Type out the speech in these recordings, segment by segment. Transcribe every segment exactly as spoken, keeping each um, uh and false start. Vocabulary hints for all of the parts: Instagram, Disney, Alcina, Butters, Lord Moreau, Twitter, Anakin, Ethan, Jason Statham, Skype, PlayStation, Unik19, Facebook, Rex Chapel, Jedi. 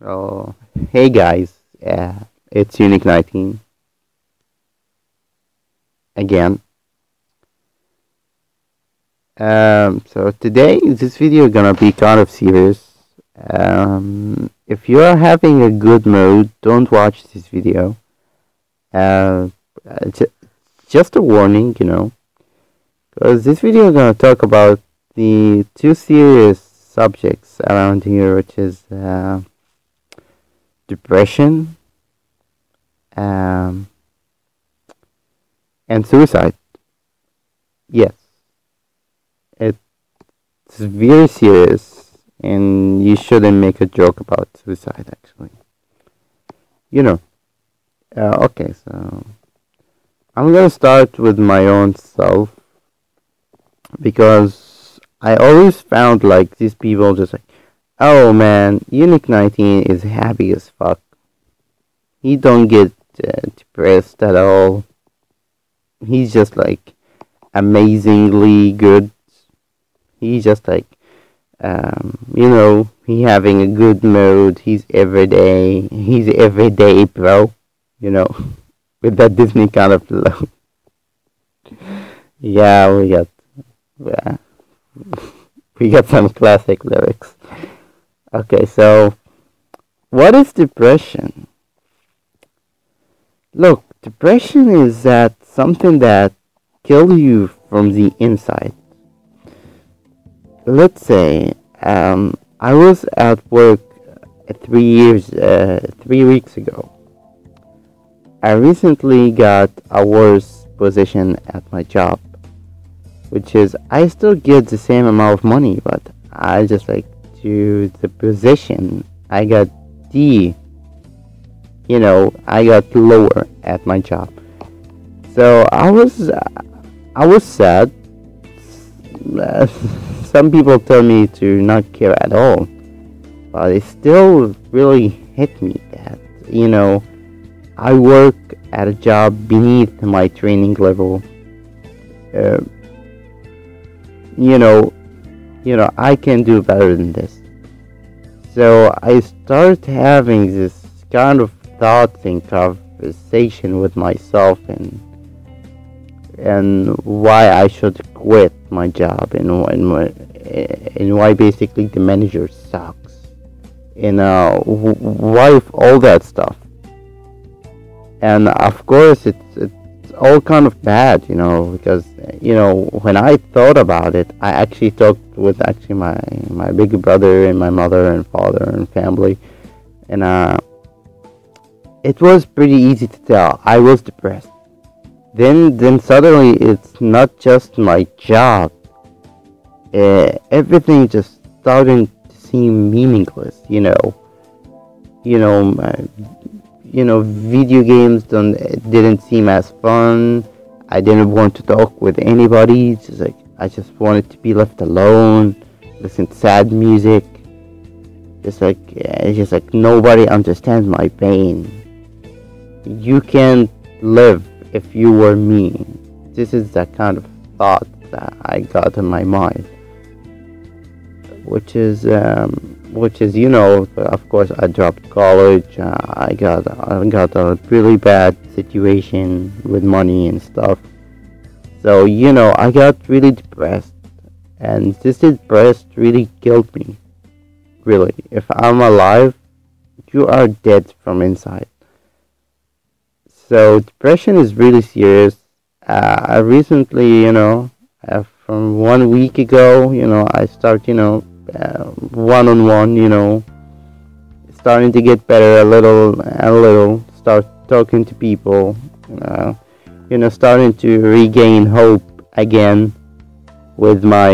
Oh, hey guys, yeah, it's unik nineteen again. Um, so today, this video is gonna be kind of serious. Um, if you're having a good mood, don't watch this video. Uh, it's just a warning, you know, because this video is gonna talk about the two serious subjects around here, which is Uh, depression um, and suicide. Yes, it's very serious, and you shouldn't make a joke about suicide, actually, you know. Uh, okay, so I'm gonna start with my own self, because I always found like these people just like, oh man, unik nineteen is happy as fuck. He don't get uh, depressed at all. He's just like amazingly good. He's just like, um, you know, he having a good mood. He's everyday. He's everyday, bro. You know, with that Disney kind of flow. Yeah, we got, yeah, we got some classic lyrics. Okay, so what is depression? Look, depression is that something that kills you from the inside. Let's say um, I was at work three years, uh, three weeks ago. I recently got a worse position at my job, which is I still get the same amount of money, but I just like, to the position I got D, you know, I got lower at my job. So I was uh, I was sad. Uh, some people tell me to not care at all, but it still really hit me that, you know, I work at a job beneath my training level. uh, you know You know, I can do better than this. So I start having this kind of thoughts and conversation with myself, and and why I should quit my job, and and, and why basically the manager sucks, and uh, why all that stuff. And of course, it's it's all kind of bad, you know, because, you know, when I thought about it, I actually talked with actually my my big brother and my mother and father and family, and uh, it was pretty easy to tell I was depressed. Then, then suddenly it's not just my job. Uh, everything just started to seem meaningless. You know, you know, my, you know, video games don't didn't seem as fun. I didn't want to talk with anybody. It's just like I just wanted to be left alone, listen to sad music. Just like it's just like nobody understands my pain. You can't live if you were me. This is the kind of thought that I got in my mind, which is um, which is you know, of course I dropped college. Uh, I got I got a really bad situation with money and stuff. So, you know, I got really depressed, and this depressed really killed me. Really, if I'm alive, you are dead from inside. So depression is really serious. Uh, I recently, you know, uh, from one week ago, you know, I start, you know, one on one, you know, starting to get better a little, a little. Start talking to people. You know, You know, starting to regain hope again with my,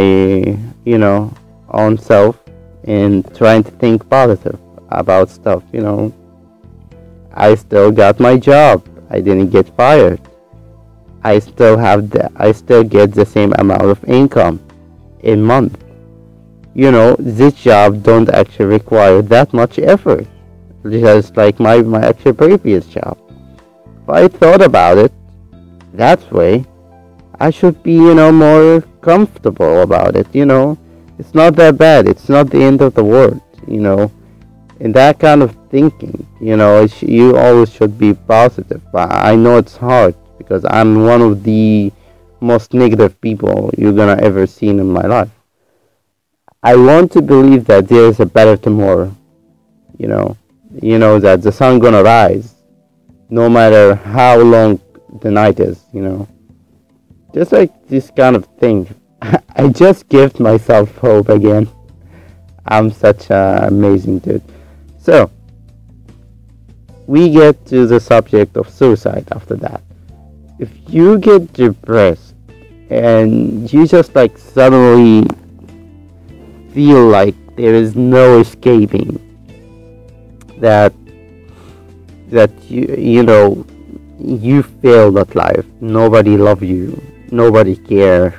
you know, own self, and trying to think positive about stuff, you know. I still got my job. I didn't get fired. I still have the, I still get the same amount of income in month. You know, this job don't actually require that much effort, just like my, my actual previous job. If I thought about it that way, I should be, you know, more comfortable about it, you know. It's not that bad. It's not the end of the world, you know. in that kind of thinking, you know, sh you always should be positive. But I know it's hard because I'm one of the most negative people you're gonna ever seen in my life. I want to believe that there is a better tomorrow, you know, you know that the sun gonna rise, no matter how long the night is, you know, just like this kind of thing. I just give myself hope again. I'm such an amazing dude. So, we get to the subject of suicide after that. If you get depressed and you just like suddenly feel like there is no escaping, that that you you know you failed at life, nobody loves you, nobody cares.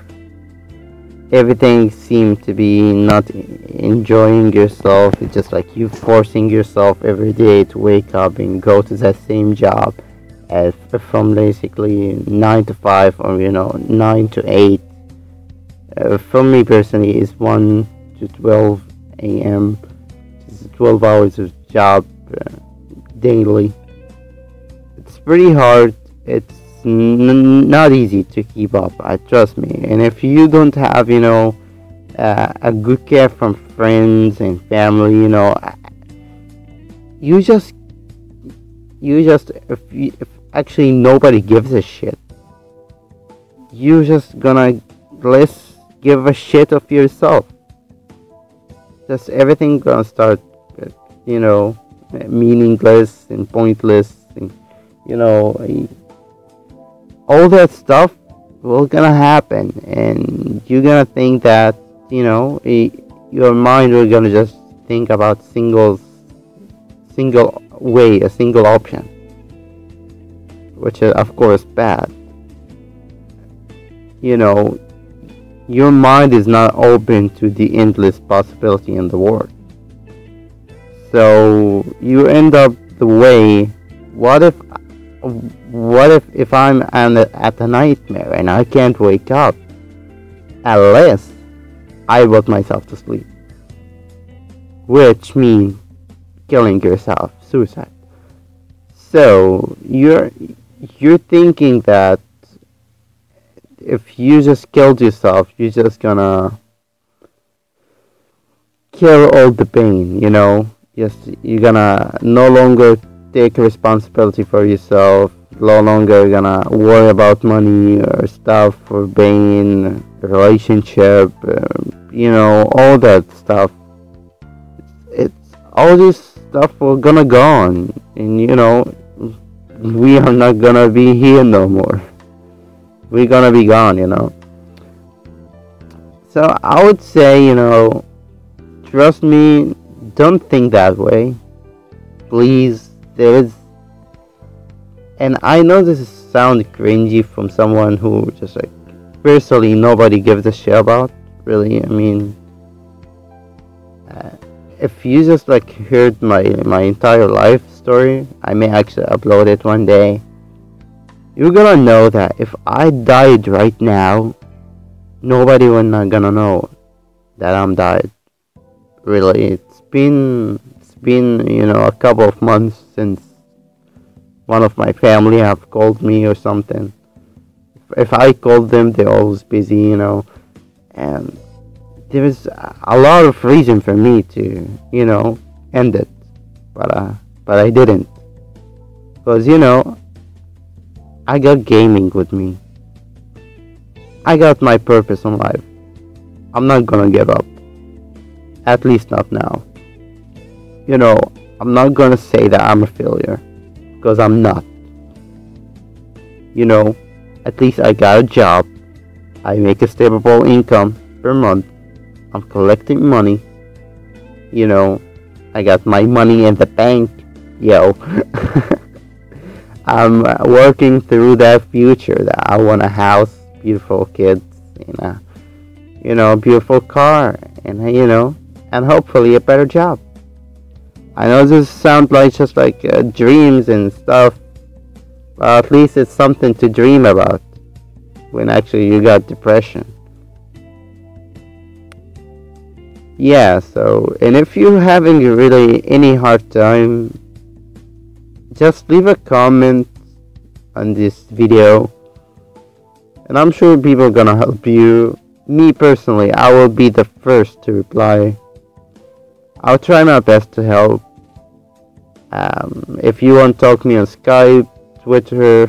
Everything seems to be not enjoying yourself. It's just like you forcing yourself every day to wake up and go to that same job as from basically nine to five, or you know, nine to eight. Uh, for me personally, it's one to twelve a m It's twelve hours of job uh, daily. It's pretty hard. It's N not easy to keep up, I trust me. And if you don't have, you know, uh, a good care from friends and family, you know, you just you just if, you, if actually nobody gives a shit, you just gonna less give a shit of yourself. Just everything gonna start, you know, meaningless and pointless, and you know, all that stuff will gonna happen, and you're gonna think that, you know, it, your mind will gonna just think about single single way, a single option, which is of course bad. You know, your mind is not open to the endless possibility in the world, so you end up the way, what if What if, if I'm at a nightmare and I can't wake up unless I put myself to sleep, which means killing yourself, suicide. So you're you're thinking that if you just killed yourself, you're just gonna kill all the pain, you know, just you're gonna no longer take responsibility for yourself, no longer gonna worry about money or stuff or being relationship, um, you know, all that stuff. It's, it's all this stuff will gonna go on, and you know, we are not gonna be here no more, we're gonna be gone, you know. So I would say, you know, trust me, don't think that way, please. There is, and I know this is sound cringy from someone who just like personally nobody gives a shit about, really. I mean, uh, if you just like heard my my entire life story, I may actually upload it one day, you're gonna know that if I died right now, nobody will not gonna know that I'm died, really. It's been been you know a couple of months since one of my family have called me or something. If I called them, they're always busy, you know, and there is a lot of reason for me to, you know, end it, but uh but I didn't, because you know, I got gaming with me, I got my purpose in life. I'm not gonna give up, at least not now. You know, I'm not gonna say that I'm a failure, because I'm not. You know, at least I got a job, I make a stable income per month, I'm collecting money, you know, I got my money in the bank, yo. I'm working through that future that I want a house, beautiful kids, and a, you know, beautiful car, and you know, and hopefully a better job. I know this sounds like just like uh, dreams and stuff, but at least it's something to dream about when actually you got depression. yeah, so, and if you're having really any hard time, just leave a comment on this video, and I'm sure people are gonna help you. Me personally, I will be the first to reply. I'll try my best to help. Um, if you want to talk to me on Skype, Twitter,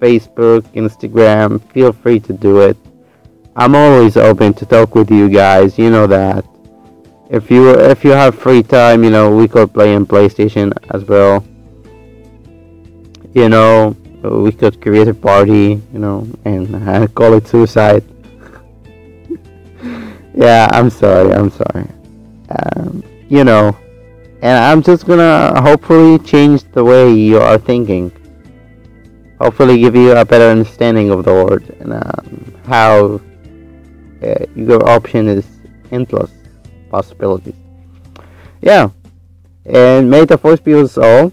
Facebook, Instagram, feel free to do it. I'm always open to talk with you guys, you know that. If you if you have free time, you know, we could play on PlayStation as well. You know, we could create a party, you know, and uh, call it suicide. Yeah, I'm sorry, I'm sorry. Um, you know, and I'm just gonna hopefully change the way you are thinking. Hopefully give you a better understanding of the world and um, how uh, your option is endless possibilities. Yeah, and may the force be with all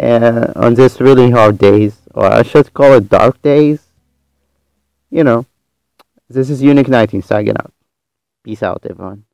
uh, on this really hard days, or I should call it dark days. You know, this is unik nineteen, signing out. Peace out, everyone.